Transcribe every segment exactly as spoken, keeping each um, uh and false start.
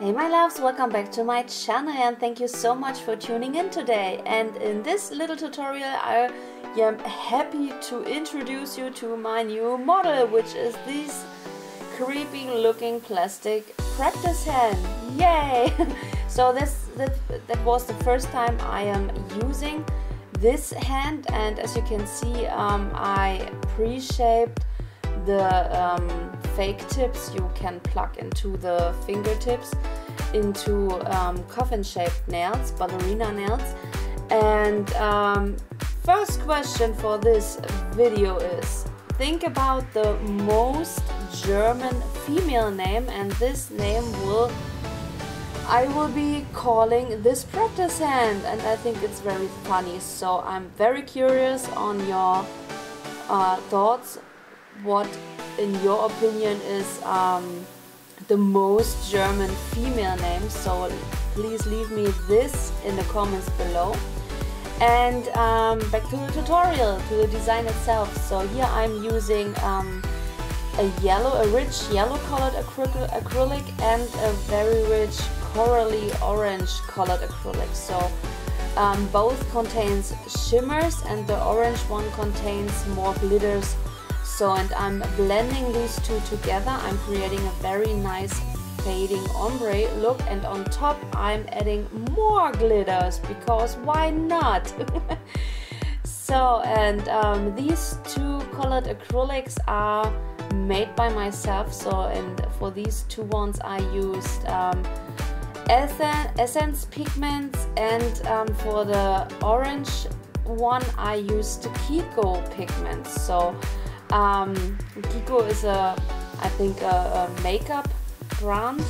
Hey my loves, welcome back to my channel and thank you so much for tuning in today. And in this little tutorial I am happy to introduce you to my new model, which is this creepy looking plastic practice hand. Yay! So this that, that was the first time I am using this hand, and as you can see um, I pre-shaped the um, fake tips you can plug into the fingertips into um, coffin shaped nails, ballerina nails. And um, first question for this video is, think about the most German female name, and this name will I will be calling this practice hand, and I think it's very funny, so I'm very curious on your uh, thoughts. What in your opinion is um, the most German female name? So please leave me this in the comments below. And um, back to the tutorial, to the design itself. So here I'm using um, a yellow, a rich yellow colored acryl acrylic and a very rich corally orange colored acrylic. So um, both contains shimmers and the orange one contains more glitters. So, and I'm blending these two together. I'm creating a very nice fading ombre look, and on top I'm adding more glitters because why not? So, and um, these two colored acrylics are made by myself. So, and for these two ones I used um, essence, essence pigments, and um, for the orange one I used Kiko pigments. So Um, Kiko is a, I think, a, a makeup brand,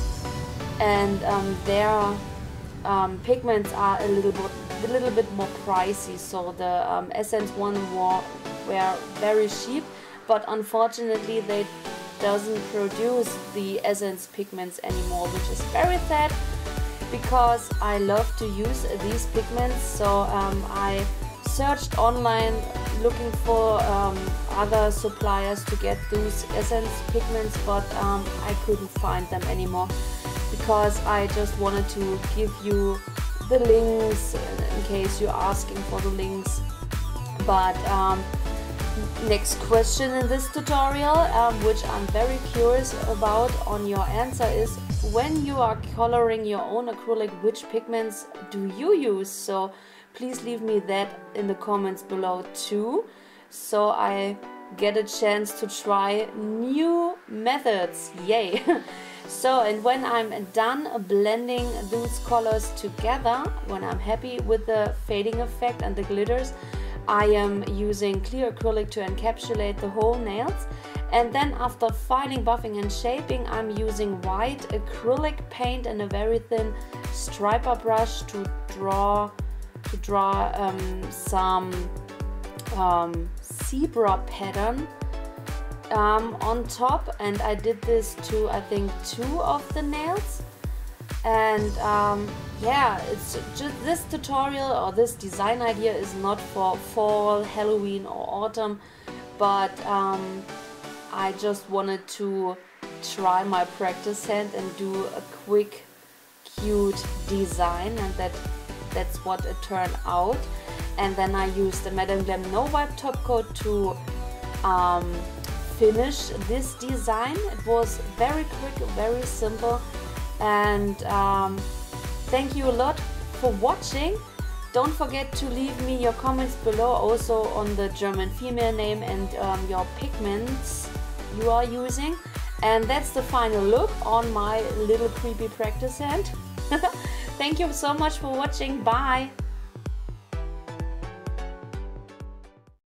and um, their um, pigments are a little bit, a little bit more pricey. So the um, Essence one were, were very cheap, but unfortunately they doesn't produce the Essence pigments anymore, which is very sad because I love to use these pigments. So um, I searched online looking for um, other suppliers to get those essence pigments, but um, I couldn't find them anymore because I just wanted to give you the links in case you're asking for the links. But um, next question in this tutorial, um, which I'm very curious about on your answer, is when you are coloring your own acrylic, which pigments do you use? So please leave me that in the comments below too, so I get a chance to try new methods. Yay! So, and when I'm done blending those colors together, when I'm happy with the fading effect and the glitters, I am using clear acrylic to encapsulate the whole nails. And then after filing, buffing and shaping, I'm using white acrylic paint and a very thin striper brush to draw to draw um, some um, zebra pattern um, on top. And I did this to, I think, two of the nails. And um, yeah, it's just this tutorial or this design idea is not for fall, Halloween or autumn, but um, I just wanted to try my practice hand and do a quick cute design, and that that's what it turned out. And then I used the Madame Glam No Wipe top coat to um, finish this design. It was very quick, very simple, and um, thank you a lot for watching. Don't forget to leave me your comments below also on the German female name and um, your pigments you are using. And that's the final look on my little creepy practice hand. Thank you so much for watching. Bye!